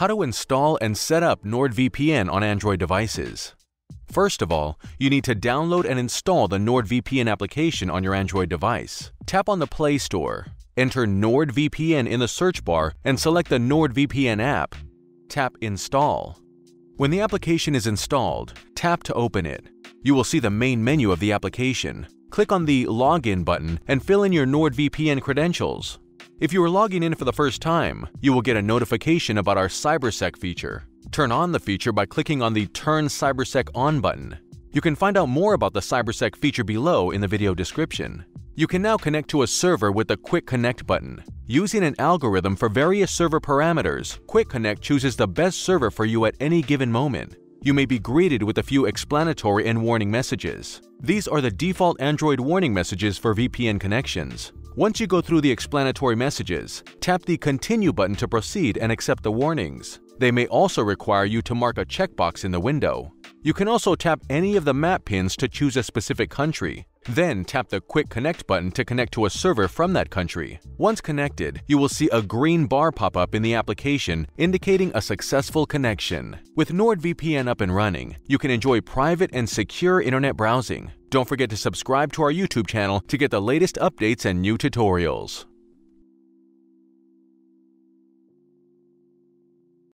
How to install and set up NordVPN on Android devices. First of all, you need to download and install the NordVPN application on your Android device. Tap on the Play Store, enter NordVPN in the search bar, and select the NordVPN app. Tap Install. When the application is installed, tap to open it. You will see the main menu of the application. Click on the Login button and fill in your NordVPN credentials. If you are logging in for the first time, you will get a notification about our CyberSec feature. Turn on the feature by clicking on the Turn CyberSec On button. You can find out more about the CyberSec feature below in the video description. You can now connect to a server with the Quick Connect button. Using an algorithm for various server parameters, Quick Connect chooses the best server for you at any given moment. You may be greeted with a few explanatory and warning messages. These are the default Android warning messages for VPN connections. Once you go through the explanatory messages, tap the Continue button to proceed and accept the warnings. They may also require you to mark a checkbox in the window. You can also tap any of the map pins to choose a specific country. Then tap the Quick Connect button to connect to a server from that country. Once connected, you will see a green bar pop up in the application indicating a successful connection. With NordVPN up and running, you can enjoy private and secure internet browsing. Don't forget to subscribe to our YouTube channel to get the latest updates and new tutorials.